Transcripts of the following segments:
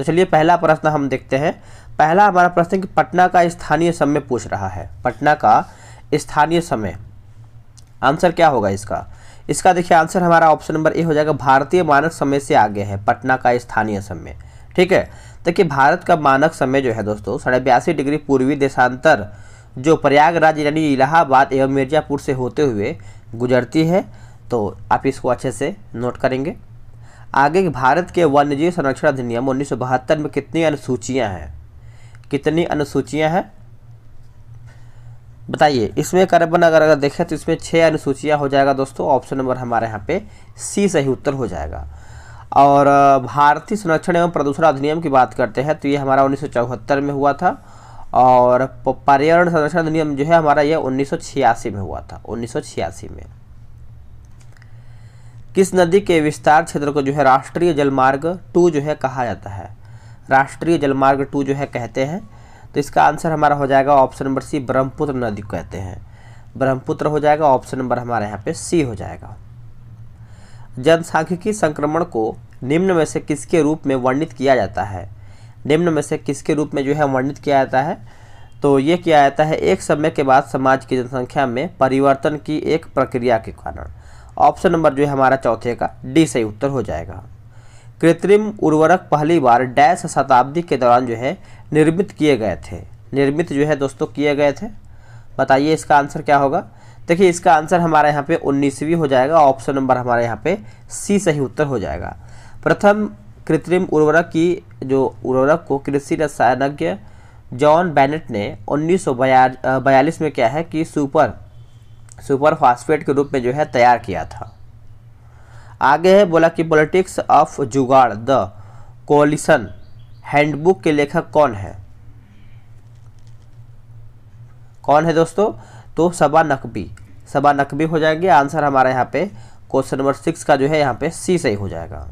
तो चलिए पहला प्रश्न हम देखते हैं। पहला हमारा प्रश्न कि पटना का स्थानीय समय पूछ रहा है। पटना का स्थानीय समय आंसर क्या होगा इसका? इसका देखिए आंसर हमारा ऑप्शन नंबर ए हो जाएगा, भारतीय मानक समय से आगे है पटना का स्थानीय समय। ठीक है, देखिए भारत का मानक समय जो है दोस्तों 85.5 डिग्री पूर्वी देशांतर जो प्रयागराज यानी इलाहाबाद एवं मिर्जापुर से होते हुए गुजरती है, तो आप इसको अच्छे से नोट करेंगे। आगे भारत के वन्यजीव संरक्षण अधिनियम 1972 में कितनी अनुसूचियां हैं? कितनी अनुसूचियां हैं बताइए। इसमें करीबन अगर देखें तो इसमें 6 अनुसूचियां हो जाएगा दोस्तों। ऑप्शन नंबर हमारे यहाँ पे सी सही उत्तर हो जाएगा। और भारतीय संरक्षण एवं प्रदूषण अधिनियम की बात करते हैं तो ये हमारा 1974 में हुआ था, और पर्यावरण संरक्षण अधिनियम जो है हमारा यह 1986 में हुआ था। 1986 में किस नदी के विस्तार क्षेत्र को जो है राष्ट्रीय जलमार्ग 2 जो है कहा जाता है? राष्ट्रीय जलमार्ग 2 जो है कहते हैं। तो इसका आंसर हमारा हो जाएगा ऑप्शन नंबर सी, ब्रह्मपुत्र नदी को कहते हैं, ब्रह्मपुत्र हो जाएगा। ऑप्शन नंबर हमारे यहाँ पे सी हो जाएगा। जनसांख्यिकी संक्रमण को निम्न में से किसके रूप में वर्णित किया जाता है? निम्न में से किसके रूप में जो है वर्णित किया जाता है? तो ये किया जाता है एक समय के बाद समाज की जनसंख्या में परिवर्तन की एक प्रक्रिया के कारण। ऑप्शन नंबर जो है हमारा चौथे का डी सही उत्तर हो जाएगा। कृत्रिम उर्वरक पहली बार डैश शताब्दी के दौरान जो है निर्मित किए गए थे। निर्मित जो है दोस्तों किए गए थे, बताइए इसका आंसर क्या होगा। देखिए इसका आंसर हमारे यहाँ पे 19वीं हो जाएगा। ऑप्शन नंबर हमारे यहाँ पे सी सही उत्तर हो जाएगा। प्रथम कृत्रिम उर्वरक की जो उर्वरक को कृषि रसायनज्ञ जॉन बेनेट ने 1942 में क्या है कि सुपर फास्फेट के रूप में जो है तैयार किया था। आगे है बोला कि politics of jugaad the coalition handbook के लेखक कौन है? कौन है दोस्तों? तो सबा नकवी, सबा नकवी हो जाएंगे। आंसर हमारा यहाँ पे क्वेश्चन नंबर 6 का जो है यहाँ पे सी सही हो जाएगा।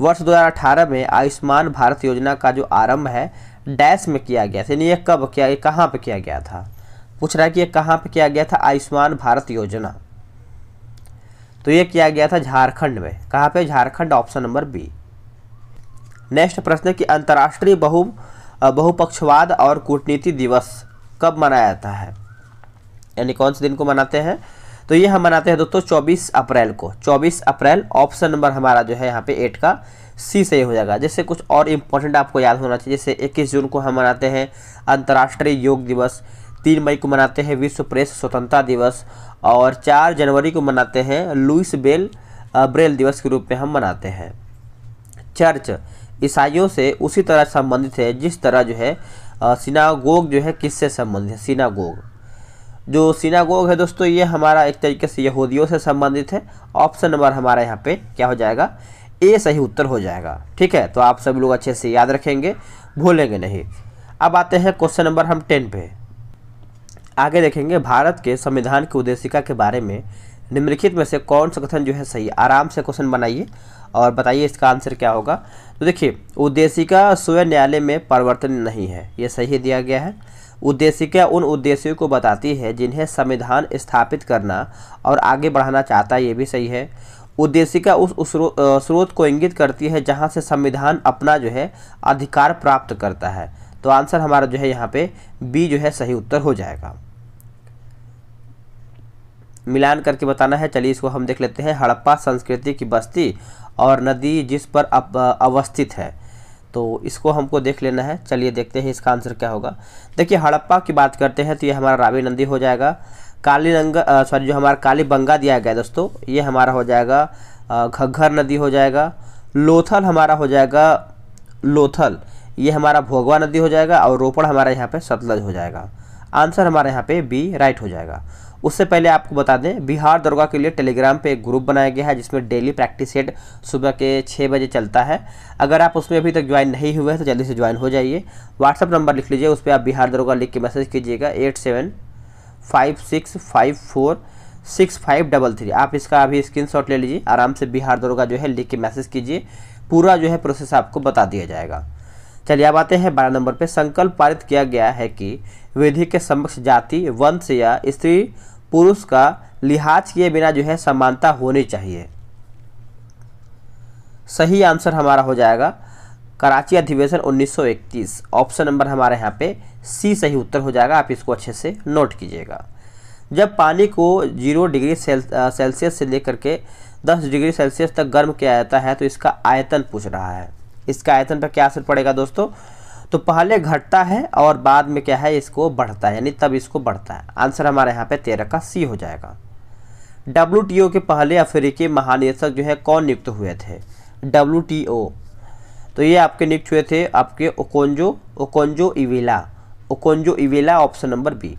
वर्ष 2018 में आयुष्मान भारत योजना का जो आरंभ है डैश में किया गया था, यानी ये कब किया, ये कहाँ पे किया गया था? पूछ रहा है कि ये कहाँ पे किया गया था आयुष्मान भारत योजना। तो ये किया गया था झारखंड में। कहाँ पे? Jharkhand, option number B. Next प्रश्न कि अंतर्राष्ट्रीय बहुपक्षवाद और कूटनीति दिवस कब मनाया जाता है, यानी कौन से दिन को मनाते हैं? तो ये हम मनाते हैं दोस्तों 24 अप्रैल को। 24 अप्रैल ऑप्शन नंबर हमारा जो है यहाँ पे 8 का सी सही हो जाएगा। जैसे कुछ और इम्पोर्टेंट आपको याद होना चाहिए, जैसे 21 जून को हम मनाते हैं अंतर्राष्ट्रीय योग दिवस, 3 मई को मनाते हैं विश्व प्रेस स्वतंत्रता दिवस, और 4 जनवरी को मनाते हैं लुइस ब्रेल दिवस के रूप में हम मनाते हैं। चर्च ईसाइयों से उसी तरह संबंधित है जिस तरह जो है सिनागोग जो है किससे संबंधित है? सिनागोग जो सिनागोग है दोस्तों ये हमारा एक तरीके से यहूदियों से संबंधित है। ऑप्शन नंबर हमारा यहाँ पे क्या हो जाएगा? ए सही उत्तर हो जाएगा। ठीक है, तो आप सब लोग अच्छे से याद रखेंगे, भूलेंगे नहीं। अब आते हैं क्वेश्चन नंबर हम 10 पे। आगे देखेंगे भारत के संविधान की उद्देशिका के बारे में निम्नलिखित में से कौन सा कथन जो है सही? आराम से क्वेश्चन बनाइए और बताइए इसका आंसर क्या होगा। तो देखिए उद्देशिका स्वयं न्यायालय में परिवर्तन नहीं है, ये सही दिया गया है। उद्देशिका उन उद्देश्यों को बताती है जिन्हें संविधान स्थापित करना और आगे बढ़ाना चाहता है, ये भी सही है। उद्देशिका उस स्रोत को इंगित करती है जहाँ से संविधान अपना जो है अधिकार प्राप्त करता है। तो आंसर हमारा जो है यहाँ पे बी जो है सही उत्तर हो जाएगा। मिलान करके बताना है, चलिए इसको हम देख लेते हैं। हड़प्पा संस्कृति की बस्ती और नदी जिस पर अवस्थित है, तो इसको हमको देख लेना है। चलिए देखते हैं इसका आंसर क्या होगा। देखिए हड़प्पा की बात करते हैं तो ये हमारा रावी नदी हो जाएगा। जो हमारा काली बंगा दिया गया दोस्तों ये हमारा हो जाएगा घग्घर नदी हो जाएगा। लोथल हमारा हो जाएगा लोथल, ये हमारा भोगवा नदी हो जाएगा। और रोपड़ हमारा यहाँ पे सतलज हो जाएगा। आंसर हमारे यहाँ पे बी राइट हो जाएगा। उससे पहले आपको बता दें बिहार दरोगा के लिए टेलीग्राम पे एक ग्रुप बनाया गया है जिसमें डेली प्रैक्टिस सेट सुबह के 6 बजे चलता है। अगर आप उसमें अभी तक ज्वाइन नहीं हुए हैं तो जल्दी से ज्वाइन हो जाइए। व्हाट्सअप नंबर लिख लीजिए, उस पर आप बिहार दरोगा लिख के मैसेज कीजिएगा 8756546533। आप इसका अभी स्क्रीनशॉट ले लीजिए, आराम से बिहार दरोगा जो है लिख के मैसेज कीजिए, पूरा जो है प्रोसेस आपको बता दिया जाएगा। चलिए अब आते हैं 12 नंबर पे। संकल्प पारित किया गया है कि विधि के समक्ष जाति वंश या स्त्री पुरुष का लिहाज किए बिना जो है समानता होनी चाहिए। सही आंसर हमारा हो जाएगा कराची अधिवेशन 1931। ऑप्शन नंबर हमारे यहाँ पे सी सही उत्तर हो जाएगा, आप इसको अच्छे से नोट कीजिएगा। जब पानी को 0 डिग्री सेल्सियस से लेकर के 10 डिग्री सेल्सियस तक गर्म किया जाता है तो इसका आयतन पूछ रहा है, इसका आयतन पर क्या असर पड़ेगा दोस्तों? तो पहले घटता है और बाद में क्या है, इसको बढ़ता है, यानी तब इसको बढ़ता है। आंसर हमारे यहाँ पे 13 का सी हो जाएगा। WTO के पहले अफ्रीकी महानिदेशक जो है कौन नियुक्त हुए थे? WTO तो ये आपके नियुक्त हुए थे आपके Okonjo Iweala, option number B.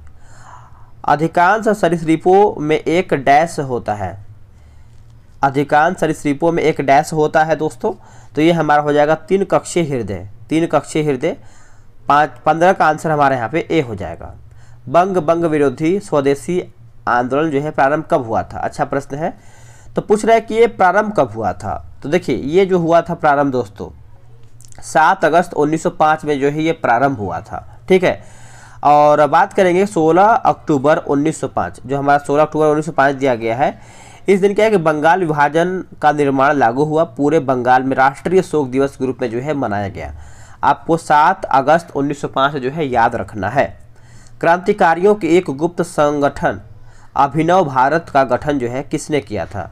अधिकांश सरीसृपों में एक डैश होता है, अधिकांश सरीसृपों में एक डैश होता है दोस्तों, तो ये हमारा हो जाएगा 3 कक्षीय हृदय, 3 कक्षीय हृदय। 15 का आंसर हमारे यहाँ पे ए हो जाएगा। बंग विरोधी स्वदेशी आंदोलन जो है प्रारंभ कब हुआ था? अच्छा प्रश्न है, तो पूछ रहा है कि ये प्रारंभ कब हुआ था। तो देखिए ये जो हुआ था प्रारंभ दोस्तों 7 अगस्त 1905 में जो है ये प्रारंभ हुआ था, ठीक है। और बात करेंगे 16 अक्टूबर 1905, जो हमारा 16 अक्टूबर 1905 दिया गया है। इस दिन क्या है कि बंगाल विभाजन का निर्माण लागू हुआ, पूरे बंगाल में राष्ट्रीय शोक दिवस के रूप में जो है मनाया गया। आपको 7 अगस्त 1905 जो है याद रखना है। क्रांतिकारियों के एक गुप्त संगठन अभिनव भारत का गठन जो है किसने किया था?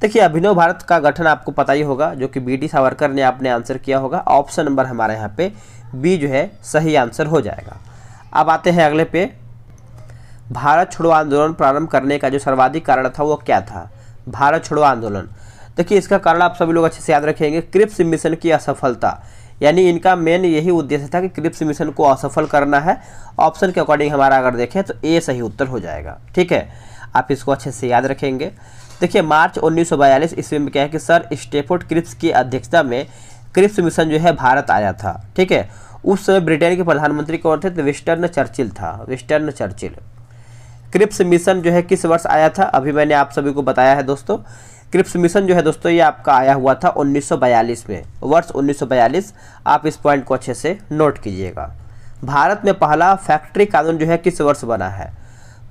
देखिए अभिनव भारत का गठन आपको पता ही होगा, जो कि बीटी सावरकर ने आपने आंसर किया होगा। ऑप्शन नंबर हमारे यहाँ पे बी जो है सही आंसर हो जाएगा। अब आते हैं अगले पे, भारत छोड़ो आंदोलन प्रारंभ करने का जो सर्वाधिक कारण था वो क्या था? भारत छोड़ो आंदोलन, देखिए इसका कारण आप सभी लोग अच्छे से याद रखेंगे, क्रिप्स मिशन की असफलता, यानी इनका मेन यही उद्देश्य था कि क्रिप्स मिशन को असफल करना है। ऑप्शन के अकॉर्डिंग हमारा अगर देखें तो ए सही उत्तर हो जाएगा, ठीक है, आप इसको अच्छे से याद रखेंगे। देखिए मार्च 1942 ईस्वी में क्या है कि सर स्टेफोर्ड क्रिप्स की अध्यक्षता में क्रिप्स मिशन जो है भारत आया था, ठीक है। उस समय ब्रिटेन के प्रधानमंत्री कौन थे? तो विंस्टन चर्चिल था, विंस्टन चर्चिल। क्रिप्स मिशन जो है किस वर्ष आया था? अभी मैंने आप सभी को बताया है दोस्तों, क्रिप्स मिशन जो है दोस्तों ये आपका आया हुआ था 1942 में, वर्ष 1942। आप इस पॉइंट को अच्छे से नोट कीजिएगा। भारत में पहला फैक्ट्री कानून जो है किस वर्ष बना है?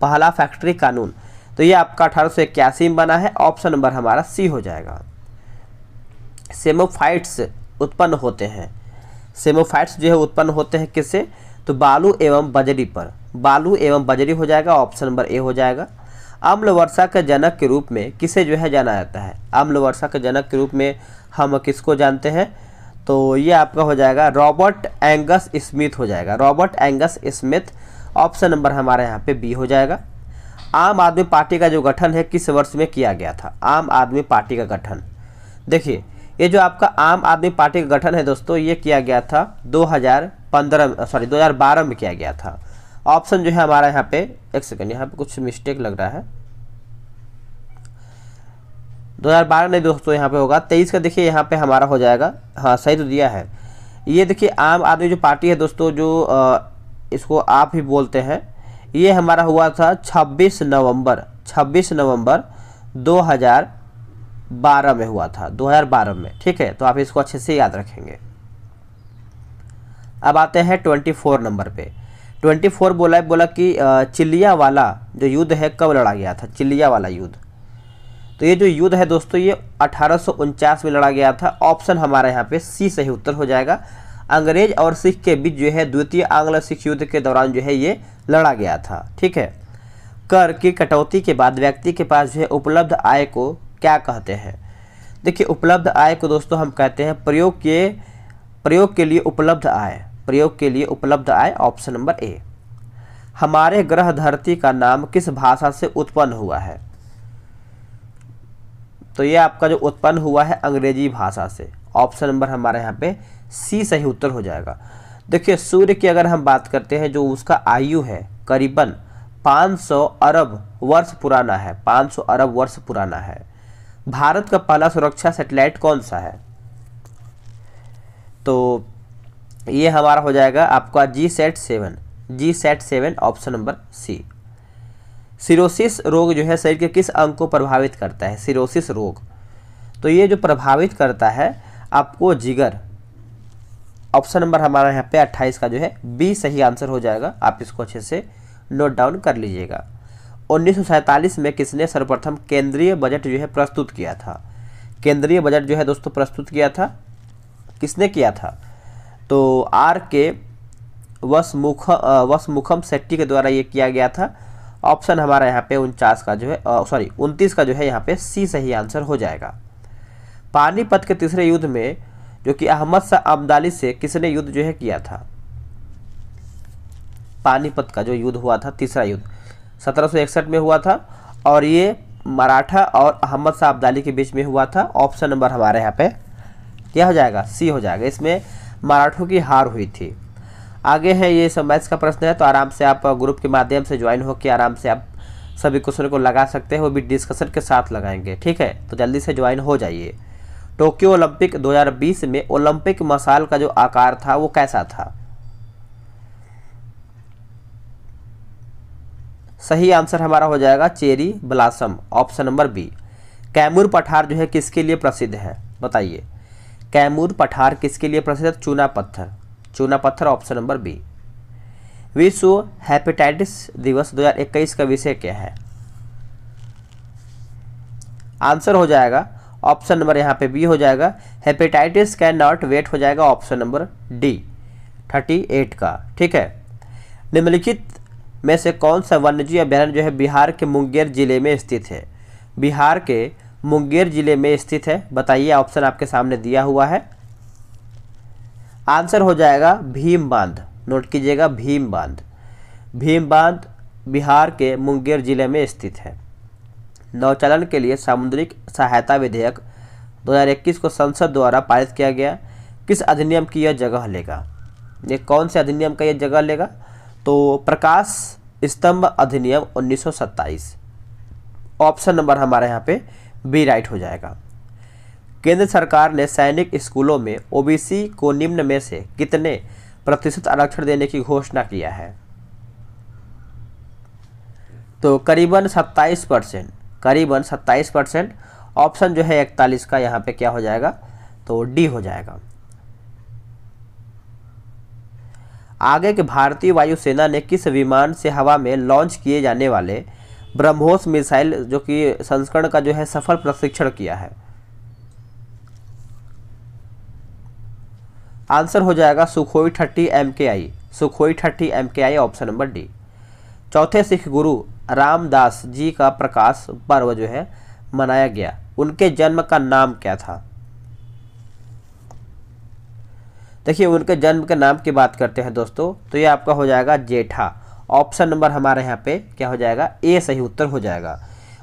पहला फैक्ट्री कानून तो ये आपका 1881 में बना है। ऑप्शन नंबर हमारा सी हो जाएगा। सेमोफाइट्स उत्पन्न होते हैं, सेमोफाइट्स जो है उत्पन्न होते हैं किससे? तो बालू एवं बजरी पर, बालू एवं बजरी हो जाएगा, ऑप्शन नंबर ए हो जाएगा। अम्ल वर्षा के जनक के रूप में किसे जो है जाना जाता है? अम्ल वर्षा के जनक के रूप में हम किसको जानते हैं? तो ये आपका हो जाएगा रॉबर्ट एंगस स्मिथ हो जाएगा, Robert Angus Smith. Option number हमारे यहाँ पे बी हो जाएगा। आम आदमी पार्टी का जो गठन है किस वर्ष में किया गया था? आम आदमी पार्टी का गठन, देखिए ये जो आपका आम आदमी पार्टी का गठन है दोस्तों ये किया गया था 2012 में किया गया था। ऑप्शन जो है हमारा यहाँ पे, एक सेकंड यहाँ पे कुछ मिस्टेक लग रहा है, 2012 नहीं दोस्तों यहाँ पे होगा 23 का, देखिए यहाँ पे हमारा हो जाएगा, हाँ सही तो दिया है। ये देखिए आम आदमी जो पार्टी है दोस्तों, जो इसको आप ही बोलते हैं, ये हमारा हुआ था 26 नवंबर 2012 में हुआ था, 2012 में, ठीक है, तो आप इसको अच्छे से याद रखेंगे। अब आते हैं 24 नंबर पे। 24 बोला कि चिलियावाला जो युद्ध है कब लड़ा गया था? चिलियावाला युद्ध, तो ये जो युद्ध है दोस्तों ये 1849 में लड़ा गया था। ऑप्शन हमारे यहाँ पे सी सही उत्तर हो जाएगा। अंग्रेज और सिख के बीच जो है द्वितीय आंग्ल सिख युद्ध के दौरान जो है ये लड़ा गया था, ठीक है। कर की कटौती के बाद व्यक्ति के पास जो है उपलब्ध आय को क्या कहते हैं? देखिए उपलब्ध आय को दोस्तों हम कहते हैं प्रयोग के लिए उपलब्ध आय, प्रयोग के लिए उपलब्ध आय, ऑप्शन नंबर ए। हमारे ग्रह धरती का नाम किस भाषा से उत्पन्न हुआ है? तो ये आपका जो उत्पन्न हुआ है अंग्रेजी भाषा से, ऑप्शन नंबर हमारे यहाँ पे सी सही उत्तर हो जाएगा। देखिए सूर्य की अगर हम बात करते हैं, जो उसका आयु है करीबन 500 अरब वर्ष पुराना है, 500 अरब वर्ष पुराना है। भारत का पहला सुरक्षा सैटेलाइट कौन सा है? तो ये हमारा हो जाएगा आपका GSAT-7, option number C. Cirrhosis रोग जो है शरीर के किस अंग को प्रभावित करता है? सिरोसिस रोग तो ये जो प्रभावित करता है आपको जिगर, ऑप्शन नंबर हमारा यहाँ पे 28 का जो है बी सही आंसर हो जाएगा। आप इसको अच्छे से नोट डाउन कर लीजिएगा। 1947 में किसने सर्वप्रथम केंद्रीय बजट जो है प्रस्तुत किया था? केंद्रीय बजट जो है दोस्तों प्रस्तुत किया था, किसने किया था? तो आर के वसमुखम शेट्टी के द्वारा ये किया गया था। ऑप्शन हमारा यहाँ पे 29 का जो है यहाँ पे सी सही आंसर हो जाएगा। पानीपत के तीसरे युद्ध में जो कि अहमद शाह अब्दाली से किसने युद्ध जो है किया था, पानीपत का जो युद्ध हुआ था तीसरा युद्ध 1761 में हुआ था और ये मराठा और अहमद शाह अब्दाली के बीच में हुआ था। ऑप्शन नंबर हमारे यहाँ पे क्या हो जाएगा, सी हो जाएगा। इसमें मराठों की हार हुई थी। आगे है ये सब मैथ्स का प्रश्न है, तो आराम से आप ग्रुप के माध्यम से ज्वाइन होकर आराम से आप सभी क्वेश्चन को लगा सकते हैं, वो भी डिस्कशन के साथ लगाएंगे, ठीक है। तो जल्दी से ज्वाइन हो जाइए। टोक्यो ओलंपिक 2020 में ओलंपिक मशाल का जो आकार था वो कैसा था? सही आंसर हमारा हो जाएगा cherry blossom, option number B. Kaimur पठार जो है किसके लिए प्रसिद्ध है, बताइए। कैमूर पठार किसके लिए प्रसिद्ध है? चूना पत्थर, चूना पत्थर, ऑप्शन नंबर बी। विश्व हेपेटाइटिस दिवस 2021 का विषय क्या है? आंसर हो जाएगा ऑप्शन नंबर यहाँ पे बी हो जाएगा, हेपेटाइटिस कैन नॉट वेट हो जाएगा ऑप्शन नंबर डी 38 का, ठीक है। निम्नलिखित में से कौन सा वन्यजीव अभ्यारण्य जो है बिहार के मुंगेर जिले में स्थित है? बिहार के मुंगेर जिले में स्थित है, बताइए। ऑप्शन आपके सामने दिया हुआ है। आंसर हो जाएगा भीम बांध, नोट कीजिएगा भीम बांध। भीम बांध बिहार के मुंगेर जिले में स्थित है। नौचालन के लिए सामुद्रिक सहायता विधेयक 2021 को संसद द्वारा पारित किया गया, किस अधिनियम की यह जगह लेगा? ये कौन से अधिनियम का यह जगह लेगा? तो प्रकाश स्तंभ अधिनियम 1927, ऑप्शन नंबर हमारे यहाँ पे बी राइट हो जाएगा। केंद्र सरकार ने सैनिक स्कूलों में ओबीसी को निम्न में से कितने प्रतिशत आरक्षण देने की घोषणा किया है? तो करीबन 27%, करीबन 27%। ऑप्शन जो है 41 का यहाँ पे क्या हो जाएगा, तो डी हो जाएगा। आगे के भारतीय वायुसेना ने किस विमान से हवा में लॉन्च किए जाने वाले ब्रह्मोस मिसाइल जो कि संस्करण का जो है सफल प्रशिक्षण किया है? आंसर हो जाएगा Sukhoi 30 MKI, Sukhoi 30 MKI, option number D. चौथे सिख गुरु रामदास जी का प्रकाश पर्व जो है मनाया गया, उनके जन्म का नाम क्या था? देखिए उनके जन्म के नाम की बात करते हैं दोस्तों, तो ये आपका हो जाएगा जेठा, ऑप्शन नंबर हमारे यहाँ पे क्या हो जाएगा, ए सही उत्तर हो जाएगा।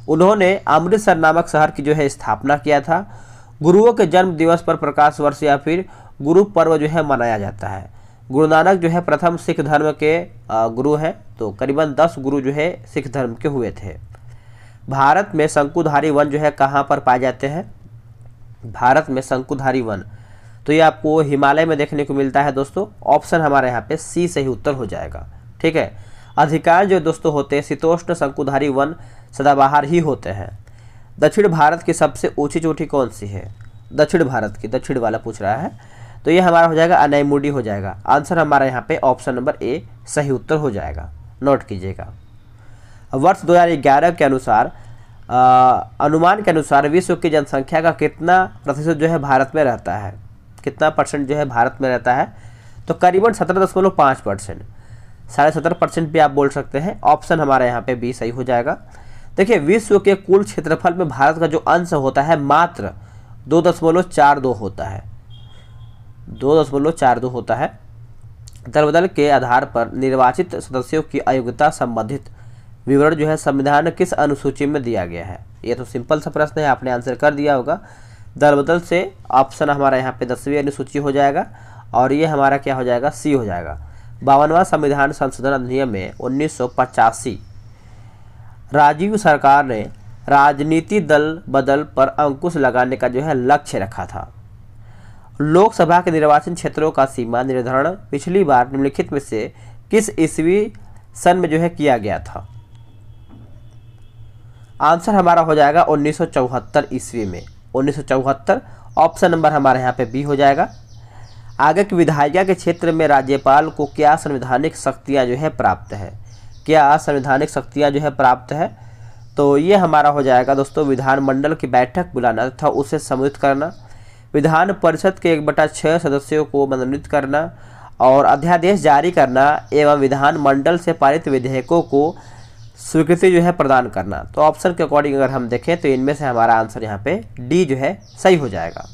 उन्होंने अमृतसर नामक शहर की जो है स्थापना किया था। गुरुओं के जन्म दिवस पर प्रकाश वर्ष या फिर गुरु पर्व जो है मनाया जाता है। गुरु नानक जो है प्रथम सिख धर्म के गुरु हैं, तो करीबन 10 गुरु जो है सिख धर्म के हुए थे। भारत में शंकुधारी वन जो है कहाँ पर पाए जाते हैं? भारत में शंकुधारी वन तो ये आपको हिमालय में देखने को मिलता है दोस्तों, ऑप्शन हमारे यहाँ पे सी सही उत्तर हो जाएगा, ठीक है। अधिकांश जो दोस्तों होते हैं शीतोष्ण शंकुधारी वन सदाबहार ही होते हैं। दक्षिण भारत की सबसे ऊंची चोटी कौन सी है? दक्षिण भारत की, दक्षिण वाला पूछ रहा है, तो ये हमारा हो जाएगा अनैमुडी हो जाएगा। आंसर हमारा यहाँ पे ऑप्शन नंबर ए सही उत्तर हो जाएगा, नोट कीजिएगा। वर्ष 2011 के अनुसार अनुमान के अनुसार विश्व की जनसंख्या का कितना प्रतिशत जो है भारत में रहता है, कितना परसेंट जो है भारत में रहता है? तो करीबन 17.5%, 17.5% भी आप बोल सकते हैं। ऑप्शन हमारा यहाँ पे बी सही हो जाएगा। देखिए विश्व के कुल क्षेत्रफल में भारत का जो अंश होता है मात्र 2.42 होता है, 2.42 होता है। दरबदल के आधार पर निर्वाचित सदस्यों की अयोग्यता संबंधित विवरण जो है संविधान किस अनुसूची में दिया गया है? ये तो सिंपल सा प्रश्न है, आपने आंसर कर दिया होगा। दरबदल से ऑप्शन हमारा यहाँ पे 10वीं अनुसूची हो जाएगा और ये हमारा क्या हो जाएगा, सी हो जाएगा। 52वां संविधान संशोधन अधिनियम में 1985 राजीव सरकार ने राजनीति दल बदल पर अंकुश लगाने का जो है लक्ष्य रखा था। लोकसभा के निर्वाचन क्षेत्रों का सीमा निर्धारण पिछली बार निम्नलिखित में से किस ईस्वी सन में जो है किया गया था? आंसर हमारा हो जाएगा 1974 ईस्वी में, 1974, ऑप्शन नंबर हमारे यहाँ पे बी हो जाएगा। आगे की विधायिका के क्षेत्र में राज्यपाल को क्या संवैधानिक शक्तियाँ जो है प्राप्त है, क्या संवैधानिक शक्तियाँ जो है प्राप्त है? तो ये हमारा हो जाएगा दोस्तों विधानमंडल की बैठक बुलाना तथा उसे संबोधित करना, विधान परिषद के 1/6 सदस्यों को मनोनीत करना और अध्यादेश जारी करना एवं विधानमंडल से पारित विधेयकों को स्वीकृति जो है प्रदान करना। तो ऑप्शन के अकॉर्डिंग अगर हम देखें तो इनमें से हमारा आंसर यहाँ पे डी जो है सही हो जाएगा।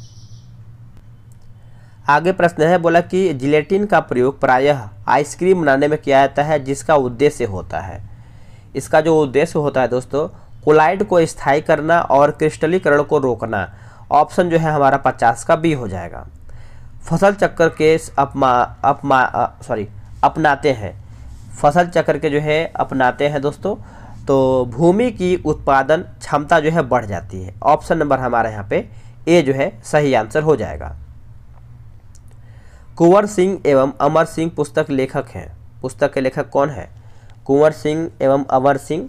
आगे प्रश्न है, बोला कि जिलेटिन का प्रयोग प्रायः आइसक्रीम बनाने में किया जाता है जिसका उद्देश्य होता है। इसका जो उद्देश्य होता है दोस्तों, कोलाइड को स्थायी करना और क्रिस्टलीकरण को रोकना। ऑप्शन जो है हमारा 50 का बी हो जाएगा। फसल चक्र के अपनाते हैं, फसल चक्र के जो है अपनाते हैं दोस्तों, तो भूमि की उत्पादन क्षमता जो है बढ़ जाती है। ऑप्शन नंबर हमारा यहाँ पे ए जो है सही आंसर हो जाएगा। कुंवर सिंह एवं अमर सिंह पुस्तक लेखक हैं। पुस्तक के लेखक कौन है? कुंवर सिंह एवं अमर सिंह।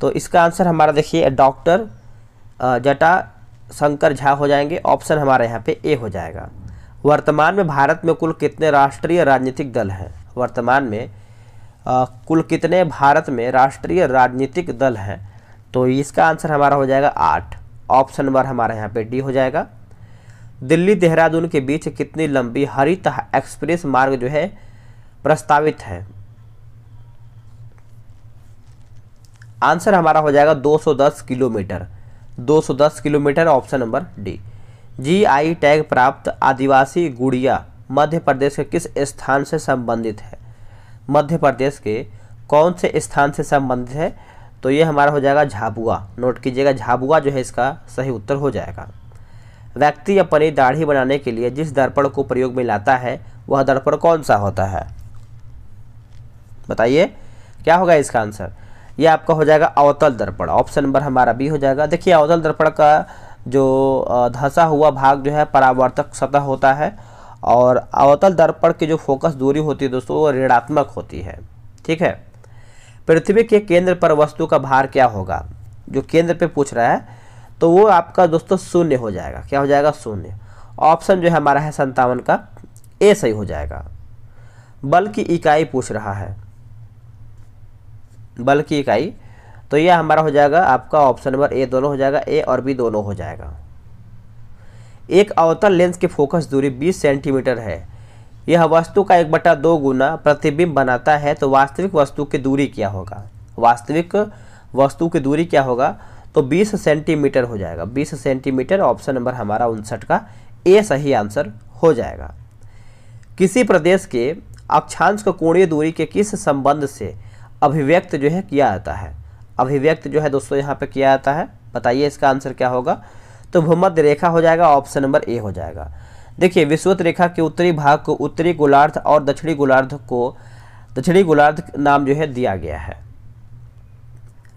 तो इसका आंसर हमारा देखिए डॉक्टर जटा शंकर झा हो जाएंगे। ऑप्शन हमारा यहाँ पे ए हो जाएगा। वर्तमान में भारत में कुल कितने राष्ट्रीय राजनीतिक दल हैं? वर्तमान में कुल कितने भारत में राष्ट्रीय राजनीतिक दल हैं? तो इसका आंसर हमारा हो जाएगा 8। ऑप्शन नंबर हमारा यहाँ पे डी हो जाएगा। दिल्ली देहरादून के बीच कितनी लंबी हरित एक्सप्रेस मार्ग जो है प्रस्तावित है? आंसर हमारा हो जाएगा 210 kilometre. 210 kilometre option number D. GI tag प्राप्त आदिवासी गुड़िया मध्य प्रदेश के किस स्थान से संबंधित है? मध्य प्रदेश के कौन से स्थान से संबंधित है? तो ये हमारा हो जाएगा झाबुआ। नोट कीजिएगा, झाबुआ जो है इसका सही उत्तर हो जाएगा। व्यक्ति अपनी दाढ़ी बनाने के लिए जिस दर्पण को प्रयोग में लाता है वह दर्पण कौन सा होता है? बताइए क्या होगा इसका आंसर। ये आपका हो जाएगा अवतल दर्पण। ऑप्शन नंबर हमारा बी हो जाएगा। देखिए, अवतल दर्पण का जो धंसा हुआ भाग जो है परावर्तक सतह होता है, और अवतल दर्पण की जो फोकस दूरी होती है दोस्तों वो ऋणात्मक होती है। ठीक है। पृथ्वी के केंद्र पर वस्तु का भार क्या होगा? जो केंद्र पर पूछ रहा है तो वो आपका दोस्तों 0 हो जाएगा। क्या हो जाएगा? 0। ऑप्शन जो है हमारा है 57 का ए सही हो जाएगा। बल की इकाई पूछ रहा है, बल की इकाई, तो ये हमारा हो जाएगा आपका ऑप्शन नंबर ए दोनों हो जाएगा, ए और बी दोनों हो जाएगा। एक अवतल लेंस की फोकस दूरी 20 सेंटीमीटर है। यह वस्तु का 1/2 गुना प्रतिबिंब बनाता है, तो वास्तविक वस्तु की दूरी क्या होगा? वास्तविक वस्तु की दूरी क्या होगा? तो 20 सेंटीमीटर हो जाएगा। 20 सेंटीमीटर ऑप्शन नंबर हमारा 59 का ए सही आंसर हो जाएगा। किसी प्रदेश के अक्षांश को कोणीय दूरी के किस संबंध से अभिव्यक्त जो है किया जाता है? अभिव्यक्त जो है दोस्तों यहाँ पे किया जाता है। बताइए इसका आंसर क्या होगा। तो भूमध्य रेखा हो जाएगा। ऑप्शन नंबर ए हो जाएगा। देखिए, विषुवत रेखा के उत्तरी भाग को उत्तरी गोलार्ध और दक्षिणी गोलार्ध को दक्षिणी गोलार्ध नाम जो है दिया गया है।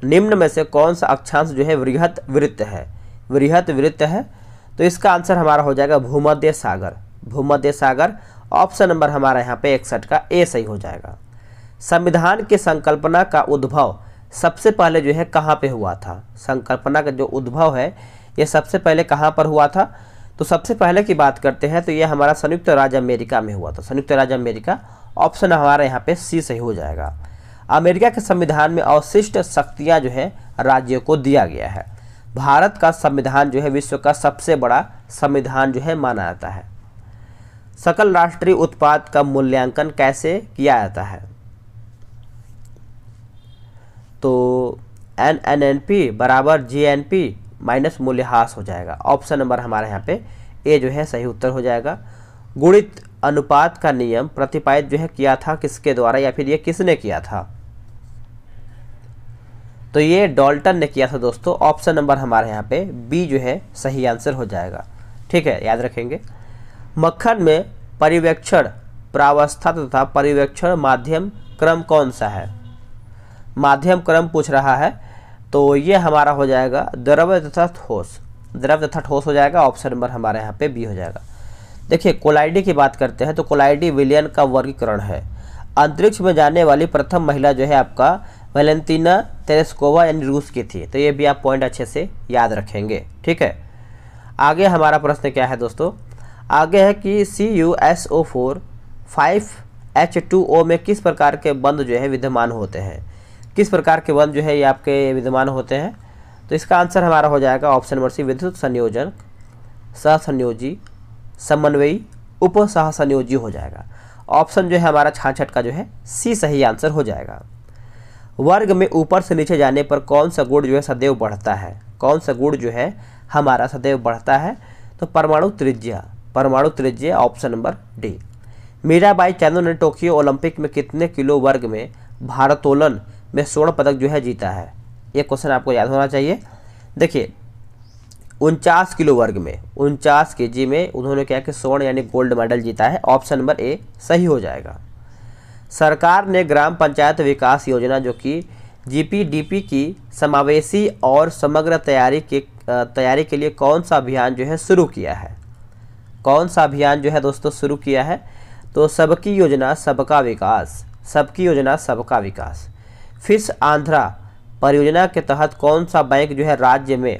निम्न में से कौन सा अक्षांश जो है वृहत वृत्त है? वृहत वृत्त है, तो इसका आंसर हमारा हो जाएगा भूमध्य सागर। भूमध्य सागर ऑप्शन नंबर हमारा यहाँ पे 61 का ए सही हो जाएगा। संविधान की संकल्पना का उद्भव सबसे पहले जो है कहाँ पे हुआ था? संकल्पना का जो उद्भव है ये सबसे पहले कहाँ पर हुआ था? तो सबसे पहले की बात करते हैं तो ये हमारा संयुक्त राज्य अमेरिका में हुआ था। संयुक्त राज्य अमेरिका ऑप्शन हमारा यहाँ पे सी सही हो जाएगा। अमेरिका के संविधान में अवशिष्ट शक्तियां जो है राज्यों को दिया गया है। भारत का संविधान जो है विश्व का सबसे बड़ा संविधान जो है माना जाता है। सकल राष्ट्रीय उत्पाद का मूल्यांकन कैसे किया जाता है? तो NNNP बराबर GNP माइनस मूल्यह्रास हो जाएगा। ऑप्शन नंबर हमारे यहाँ पे ए जो है सही उत्तर हो जाएगा। गुणित अनुपात का नियम प्रतिपादित जो है किया था किसके द्वारा, या फिर ये किसने किया था? तो ये डॉल्टन ने किया था दोस्तों। ऑप्शन नंबर हमारे यहाँ पे बी जो है सही आंसर हो जाएगा। ठीक है, याद रखेंगे। मक्खन में परिवेक्षण प्रावस्था तथा परिवेक्षण माध्यम क्रम कौन सा है? माध्यम क्रम पूछ रहा है, तो ये हमारा हो जाएगा द्रव्य तथा ठोस। द्रव्य तथा ठोस हो जाएगा। ऑप्शन नंबर हमारे यहाँ पे बी हो जाएगा। देखिए, कोलाइडी की बात करते हैं तो कोलाइडी विलियन का वर्गीकरण है। अंतरिक्ष में जाने वाली प्रथम महिला जो है आपका वेलेंटीना तेरेस्कोवा यानी रूस की थी, तो ये भी आप पॉइंट अच्छे से याद रखेंगे। ठीक है। आगे हमारा प्रश्न क्या है दोस्तों? आगे है कि CuSO4 5H2O में किस प्रकार के बंध जो है विद्यमान होते हैं? किस प्रकार के बंध जो है ये आपके विद्यमान होते हैं? तो इसका आंसर हमारा हो जाएगा ऑप्शन नंबर सी, विद्युत संयोजन, सहसंयोजी समन्वयी उपसहसंयोजी हो जाएगा। ऑप्शन जो है हमारा 66 का जो है सी सही आंसर हो जाएगा। वर्ग में ऊपर से नीचे जाने पर कौन सा गुण जो है सदैव बढ़ता है, कौन सा गुण जो है हमारा सदैव बढ़ता है, तो परमाणु त्रिज्या, परमाणु त्रिज्या option number D. Mirabai Chanu ने टोक्यो ओलंपिक में कितने किलो वर्ग में भारोत्तोलन में स्वर्ण पदक जो है जीता है, ये क्वेश्चन आपको याद होना चाहिए। देखिए 49 किलो वर्ग में 49 kg में उन्होंने क्या कि स्वर्ण यानी गोल्ड मेडल जीता है, ऑप्शन नंबर ए सही हो जाएगा। सरकार ने ग्राम पंचायत विकास योजना जो कि जीपीडीपी की समावेशी और समग्र तैयारी के लिए कौन सा अभियान जो है शुरू किया है, कौन सा अभियान जो है दोस्तों शुरू किया है, तो सबकी योजना सबका विकास, सबकी योजना सबका विकास। फिश आंध्रा परियोजना के तहत कौन सा बैंक जो है राज्य में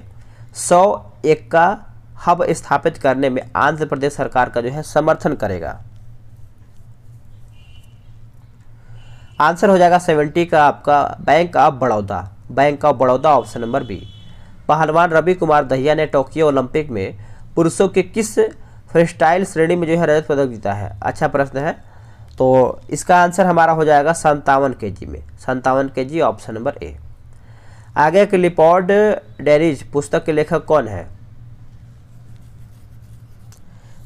100 का हब स्थापित करने में आंध्र प्रदेश सरकार का जो है समर्थन करेगा। आंसर हो जाएगा 70 का आपका bank of Baroda, bank of Baroda option number B. पहलवान रवि कुमार दहिया ने टोक्यो ओलंपिक में पुरुषों के किस फ्रीस्टाइल श्रेणी में जो है रजत पदक जीता है, अच्छा प्रश्न है, तो इसका आंसर हमारा हो जाएगा 57 kg में, 57 kg ऑप्शन नंबर ए। आगे के लिपॉड डेरीज पुस्तक के लेखक कौन है,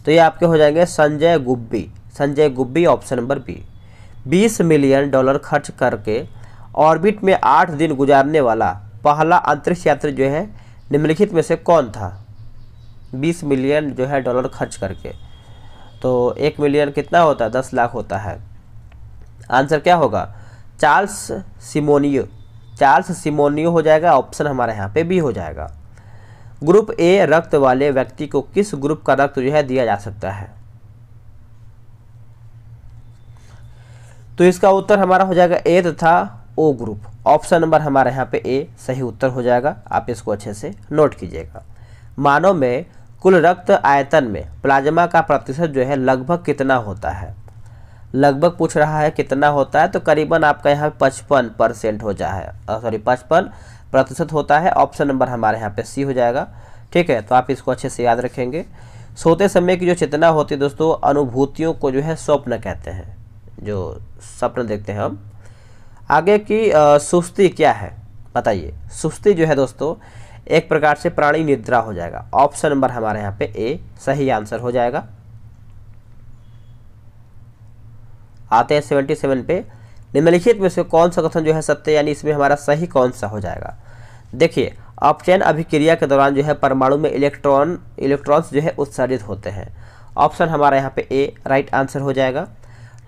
तो ये आपके हो जाएंगे Sanjay Gubbi, Sanjay Gubbi option number B. 20 million dollar खर्च करके ऑर्बिट में 8 दिन गुजारने वाला पहला अंतरिक्ष यात्री जो है निम्नलिखित में से कौन था, 20 मिलियन जो है डॉलर खर्च करके, तो 1 मिलियन कितना होता है, 10 लाख होता है। आंसर क्या होगा, चार्ल्स सिमोनियो, चार्ल्स सिमोनियो हो जाएगा, ऑप्शन हमारे यहाँ पे भी हो जाएगा। ग्रुप ए रक्त वाले व्यक्ति को किस ग्रुप का रक्त जो है दिया जा सकता है, तो इसका उत्तर हमारा हो जाएगा ए तथा ओ ग्रुप, ऑप्शन नंबर हमारे यहाँ पे ए सही उत्तर हो जाएगा। आप इसको अच्छे से नोट कीजिएगा। मानव में कुल रक्त आयतन में प्लाज्मा का प्रतिशत जो है लगभग कितना होता है, लगभग पूछ रहा है कितना होता है, तो करीबन आपका यहाँ 55% हो जाए, सॉरी 55% होता है, ऑप्शन नंबर हमारे यहाँ पे सी हो जाएगा। ठीक है, तो आप इसको अच्छे से याद रखेंगे। सोते समय की जो चेतना होती है दोस्तों, अनुभूतियों को जो है स्वप्न कहते हैं, जो सपना देखते हैं हम। आगे की सुस्ती क्या है बताइए, सुस्ती जो है दोस्तों एक प्रकार से प्राणी निद्रा हो जाएगा, ऑप्शन नंबर हमारे यहाँ पे ए सही आंसर हो जाएगा। आते हैं 77 पे, निम्नलिखित में से कौन सा कथन जो है सत्य, यानी इसमें हमारा सही कौन सा हो जाएगा। देखिए अपचयन अभिक्रिया के दौरान जो है परमाणु में इलेक्ट्रॉन्स जो है उत्सर्जित होते हैं, ऑप्शन हमारे यहाँ पे ए राइट आंसर हो जाएगा।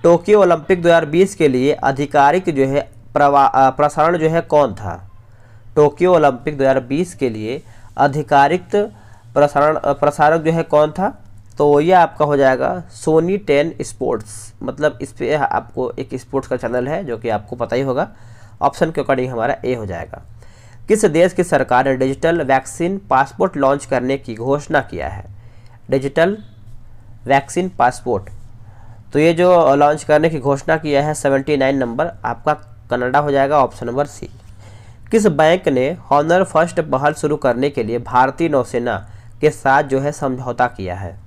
टोक्यो ओलंपिक 2020 के लिए आधिकारिक जो है प्रसारण जो है कौन था, टोक्यो ओलंपिक 2020 के लिए आधिकारिक प्रसारक जो है कौन था, तो ये आपका हो जाएगा सोनी 10 स्पोर्ट्स, मतलब इस पर आपको एक स्पोर्ट्स का चैनल है जो कि आपको पता ही होगा, ऑप्शन के अकॉर्डिंग हमारा ए हो जाएगा। किस देश की सरकार ने डिजिटल वैक्सीन पासपोर्ट लॉन्च करने की घोषणा किया है, डिजिटल वैक्सीन पासपोर्ट, तो ये जो लॉन्च करने की घोषणा किया है 79 नंबर आपका कनाडा हो जाएगा, ऑप्शन नंबर सी। किस बैंक ने हॉनर फर्स्ट पहल शुरू करने के लिए भारतीय नौसेना के साथ जो है समझौता किया है,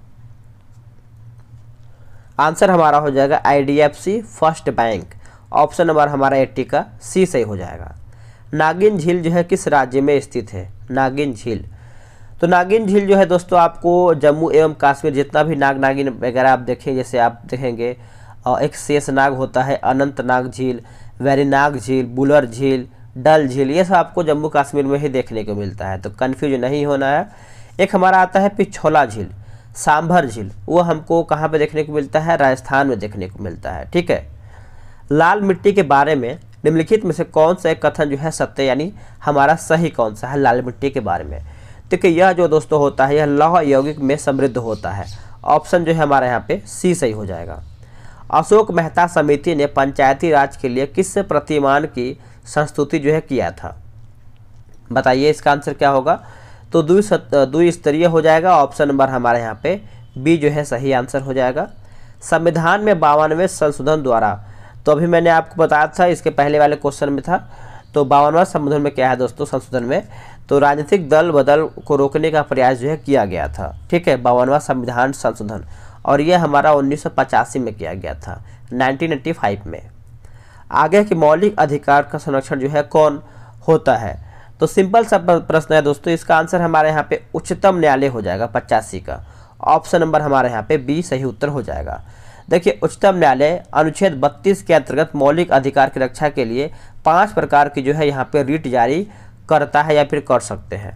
आंसर हमारा हो जाएगा IDFC first bank, option number हमारा 80 का सी सही हो जाएगा। नागिन झील जो है किस राज्य में स्थित है, नागिन झील, तो नागिन झील जो है दोस्तों आपको जम्मू एवं कश्मीर, जितना भी नाग नागिन वगैरह आप देखें, जैसे आप देखेंगे एक शेष नाग होता है, अनंतनाग झील, वैरीनाग झील, बुलर झील, डल झील, ये सब आपको जम्मू कश्मीर में ही देखने को मिलता है, तो कन्फ्यूज नहीं होना है। एक हमारा आता है पिछोला झील, सांभर झील, वो हमको कहाँ पर देखने को मिलता है, राजस्थान में देखने को मिलता है। ठीक है, लाल मिट्टी के बारे में निम्नलिखित में से कौन सा एक कथन जो है सत्य, यानी हमारा सही कौन सा है लाल मिट्टी के बारे में, देखिए यह जो दोस्तों होता है यह लौह यौगिक में समृद्ध होता है, ऑप्शन जो है हमारे यहाँ पे सी सही हो जाएगा। अशोक मेहता समिति ने पंचायती राज के लिए किस प्रतिमान की संस्तुति जो है किया था, बताइए इसका आंसर क्या होगा, तो द्विस्तरीय हो जाएगा, ऑप्शन नंबर हमारे यहाँ पे बी जो है सही आंसर हो जाएगा। संविधान में 52वां संशोधन द्वारा, तो अभी मैंने आपको बताया था इसके पहले वाले क्वेश्चन में था, तो 52वां संशोधन में क्या है दोस्तों, संशोधन में तो राजनीतिक दल बदल को रोकने का प्रयास जो है किया गया था, ठीक है, 52वां संविधान संशोधन, और यह हमारा 1985 में किया गया था, 1985 में। आगे के मौलिक अधिकार का संरक्षण जो है कौन होता है, तो सिंपल सा प्रश्न है दोस्तों, इसका आंसर हमारे यहाँ पे उच्चतम न्यायालय हो जाएगा 85 का, ऑप्शन नंबर हमारे यहाँ पे बी सही उत्तर हो जाएगा। देखिए उच्चतम न्यायालय अनुच्छेद 32 के अंतर्गत मौलिक अधिकार की रक्षा के लिए 5 प्रकार की जो है यहाँ पे रिट जारी करता है या फिर कर सकते हैं।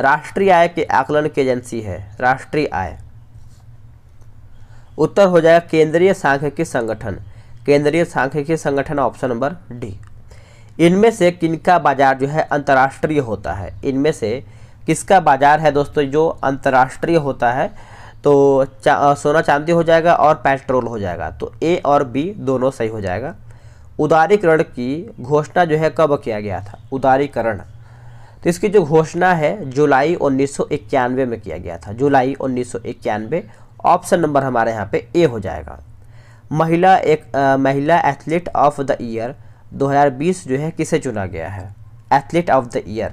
राष्ट्रीय आय के आकलन की एजेंसी है, राष्ट्रीय आय, उत्तर हो जाएगा केंद्रीय सांख्यिकी संगठन, केंद्रीय सांख्यिकी संगठन, ऑप्शन नंबर डी। इनमें से किनका बाजार जो है अंतर्राष्ट्रीय होता है, इनमें से किसका बाजार है दोस्तों जो अंतर्राष्ट्रीय होता है, तो सोना चांदी हो जाएगा और पेट्रोल हो जाएगा, तो ए और बी दोनों सही हो जाएगा। उदारीकरण की घोषणा जो है कब किया गया था, उदारीकरण, तो इसकी जो घोषणा है जुलाई 1991 में किया गया था, जुलाई 1991, ऑप्शन नंबर हमारे यहाँ पे ए हो जाएगा। महिला एथलीट ऑफ द ईयर 2020 जो है किसे चुना गया है एथलीट ऑफ द ईयर,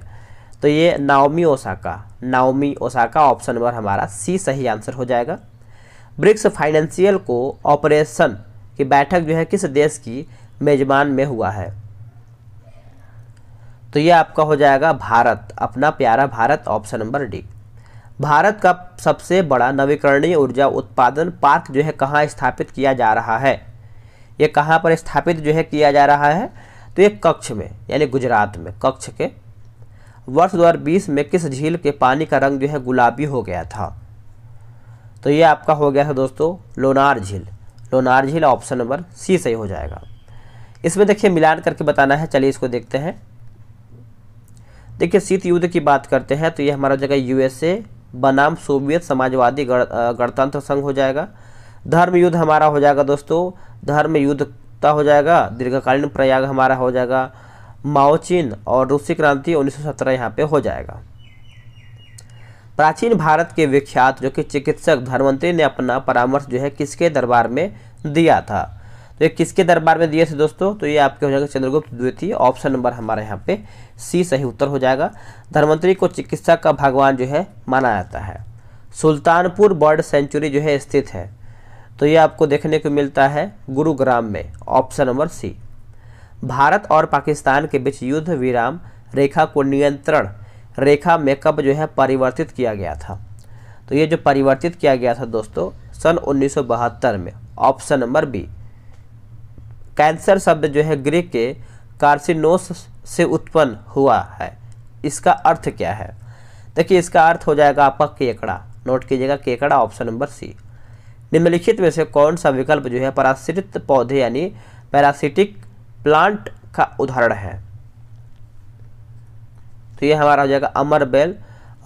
तो ये Naomi Osaka, Naomi Osaka, option number हमारा सी सही आंसर हो जाएगा। ब्रिक्स फाइनेंशियल को ऑपरेशन की बैठक जो है किस देश की मेजबान में हुआ है, तो ये आपका हो जाएगा भारत, अपना प्यारा Bharat, option number D. Bharat का सबसे बड़ा नवीकरणीय ऊर्जा उत्पादन पार्क जो है कहाँ स्थापित किया जा रहा है, ये कहाँ पर स्थापित जो है किया जा रहा है, तो ये कच्छ में, यानी गुजरात में, कच्छ के। वर्ष 2020 में किस झील के पानी का रंग जो है गुलाबी हो गया था, तो ये आपका हो गया था दोस्तों लोनार झील, लोनार झील, ऑप्शन नंबर सी सही हो जाएगा। इसमें देखिए मिलान करके बताना है, चलिए इसको देखते हैं। देखिए शीत युद्ध की बात करते हैं, तो ये हमारा जगह यूएसए बनाम सोवियत समाजवादी गणतंत्र संघ हो जाएगा। धर्म युद्ध हमारा हो जाएगा दोस्तों, धर्म युद्ध का हो जाएगा दीर्घकालीन प्रयाग हमारा हो जाएगा माओचीन और रूसी क्रांति 1917 यहाँ पे हो जाएगा। प्राचीन भारत के विख्यात जो कि चिकित्सक धन्वंतरी ने अपना परामर्श जो है किसके दरबार में दिया था, तो ये किसके दरबार में दिए थे दोस्तों, तो ये आपके हो जाएगा चंद्रगुप्त द्वितीय, ऑप्शन नंबर हमारे यहाँ पे सी सही उत्तर हो जाएगा। धन्वंतरी को चिकित्सा का भगवान जो है माना जाता है। सुल्तानपुर बर्ड सेंचुरी जो है स्थित है, तो ये आपको देखने को मिलता है गुरुग्राम में, ऑप्शन नंबर सी। भारत और पाकिस्तान के बीच युद्ध विराम रेखा को नियंत्रण रेखा में कब जो है परिवर्तित किया गया था, तो ये जो परिवर्तित किया गया था दोस्तों सन 1972 में, ऑप्शन नंबर बी। कैंसर शब्द जो है ग्रीक के कार्सिनोस से उत्पन्न हुआ है, इसका अर्थ क्या है, देखिए इसका अर्थ हो जाएगा आपका केकड़ा, नोट कीजिएगा केकड़ा, ऑप्शन नंबर सी। निम्नलिखित में से कौन सा विकल्प जो है पैरासिटिक पौधे यानी पैरासिटिक प्लांट का उदाहरण है, तो ये हमारा हो जाएगा अमरबेल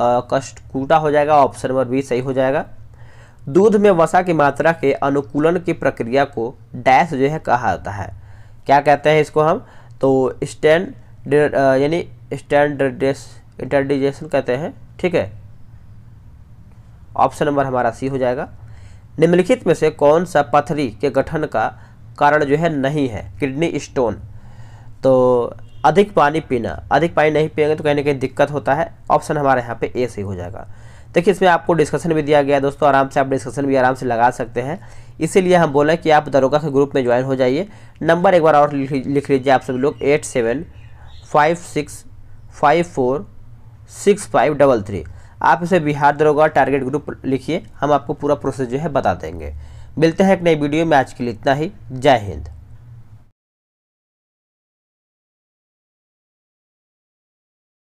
कष्टकूटा हो जाएगा, ऑप्शन नंबर बी सही हो जाएगा। दूध में वसा की मात्रा के अनुकूलन की प्रक्रिया को डैश जो है कहा जाता है, क्या कहते हैं इसको हम, तो स्टैंड यानी स्टैंडर्डाइजेशन कहते हैं, ठीक है, ऑप्शन नंबर हमारा सी हो जाएगा। निम्नलिखित में से कौन सा पथरी के गठन का कारण जो है नहीं है, किडनी स्टोन, तो अधिक पानी पीना, अधिक पानी नहीं पिएंगे तो कहीं ना कहीं दिक्कत होता है, ऑप्शन हमारे यहाँ पे ए सही हो जाएगा। देखिए इसमें आपको डिस्कशन भी दिया गया है दोस्तों, आराम से आप डिस्कशन भी आराम से लगा सकते हैं, इसीलिए हम बोले कि आप दरोगा के ग्रुप में ज्वाइन हो जाइए। नंबर एक बार और लिख लीजिए आप सभी लोग, 8756546533। आप इसे बिहार दरोगा टारगेट ग्रुप लिखिए, हम आपको पूरा प्रोसेस जो है बता देंगे। मिलते हैं एक नई वीडियो में, आज के लिए इतना ही, जय हिंद।